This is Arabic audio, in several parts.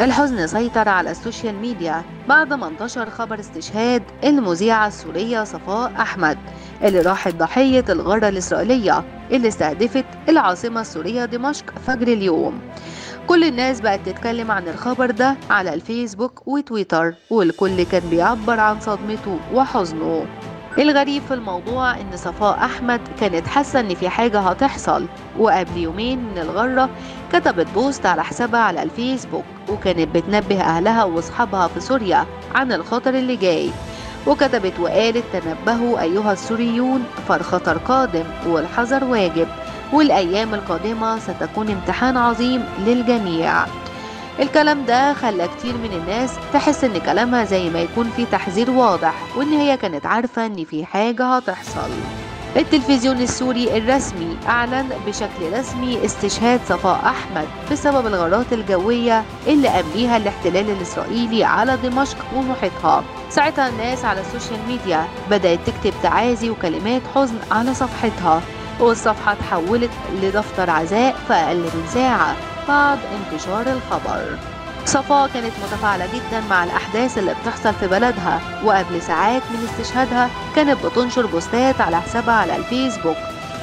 الحزن سيطر على السوشيال ميديا بعد ما انتشر خبر استشهاد المذيعة السورية صفاء أحمد اللي راحت ضحية الغارة الإسرائيلية اللي استهدفت العاصمة السورية دمشق فجر اليوم. كل الناس بقت تتكلم عن الخبر ده على الفيسبوك وتويتر، والكل كان بيعبر عن صدمته وحزنه. الغريب في الموضوع ان صفاء أحمد كانت حاسة ان في حاجة هتحصل، وقبل يومين من الغرة كتبت بوست على حسابها على الفيسبوك وكانت بتنبه اهلها واصحابها في سوريا عن الخطر اللي جاي، وكتبت وقالت: تنبهوا أيها السوريون فالخطر قادم والحذر واجب، والأيام القادمة ستكون امتحان عظيم للجميع. الكلام ده خلى كتير من الناس تحس ان كلامها زي ما يكون في تحذير واضح، وان هي كانت عارفة ان في حاجة هتحصل. التلفزيون السوري الرسمي اعلن بشكل رسمي استشهاد صفاء أحمد بسبب الغارات الجوية اللي قبليها الاحتلال الاسرائيلي على دمشق ومحيطها. ساعتها الناس على السوشيال ميديا بدأت تكتب تعازي وكلمات حزن على صفحتها، والصفحة تحولت لدفتر عزاء في أقل من ساعة بعد انتشار الخبر. صفاء كانت متفاعلة جدا مع الأحداث اللي بتحصل في بلدها، وقبل ساعات من استشهادها كانت بتنشر بوستات على حسابها على الفيسبوك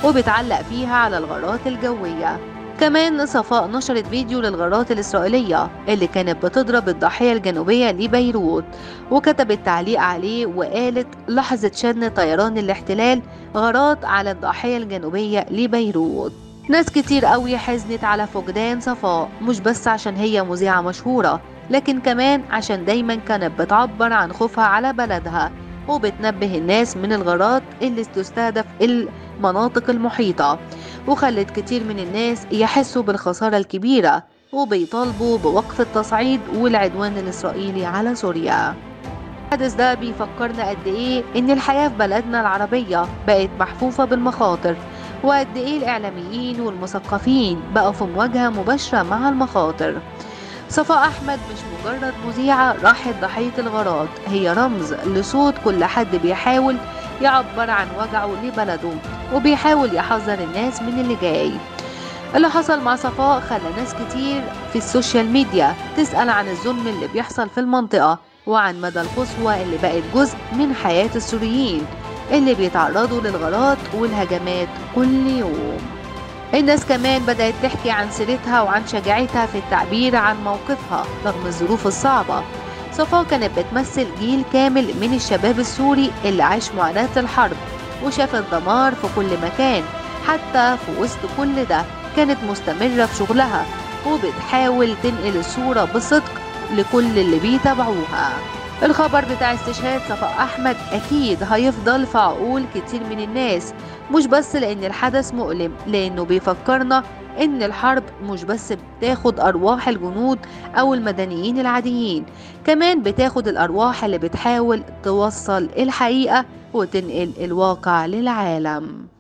وبتعلق فيها على الغارات الجوية. كمان صفاء نشرت فيديو للغارات الإسرائيلية اللي كانت بتضرب الضاحية الجنوبية لبيروت، وكتبت تعليق عليه وقالت: لحظة شن طيران الاحتلال غارات على الضاحية الجنوبية لبيروت. ناس كتير قوي حزنت على فقدان صفاء، مش بس عشان هي مذيعة مشهورة، لكن كمان عشان دايما كانت بتعبر عن خوفها على بلدها وبتنبه الناس من الغارات اللي تستهدف المناطق المحيطة، وخلت كتير من الناس يحسوا بالخسارة الكبيرة وبيطالبوا بوقف التصعيد والعدوان الإسرائيلي على سوريا. الحدث ده بيفكرنا قد إيه إن الحياة في بلدنا العربية بقت محفوفة بالمخاطر، وقد إيه الإعلاميين والمثقفين بقوا في مواجهة مباشرة مع المخاطر. صفاء أحمد مش مجرد مذيعة راحت ضحية الغارات، هي رمز لصوت كل حد بيحاول يعبر عن وجعه لبلده وبيحاول يحذر الناس من اللي جاي. اللي حصل مع صفاء خلى ناس كتير في السوشيال ميديا تسأل عن الظلم اللي بيحصل في المنطقة، وعن مدى القسوة اللي بقت جزء من حياة السوريين اللي بيتعرضوا للغارات والهجمات كل يوم. الناس كمان بدأت تحكي عن سيرتها وعن شجاعتها في التعبير عن موقفها رغم الظروف الصعبة. صفاء كانت بتمثل جيل كامل من الشباب السوري اللي عاش معاناة الحرب وشاف الدمار في كل مكان، حتى في وسط كل ده كانت مستمرة في شغلها وبتحاول تنقل الصورة بصدق لكل اللي بيتابعوها. الخبر بتاع استشهاد صفاء أحمد أكيد هيفضل في عقول كتير من الناس، مش بس لأن الحدث مؤلم، لأنه بيفكرنا إن الحرب مش بس بتاخد أرواح الجنود أو المدنيين العاديين، كمان بتاخد الأرواح اللي بتحاول توصل الحقيقة وتنقل الواقع للعالم.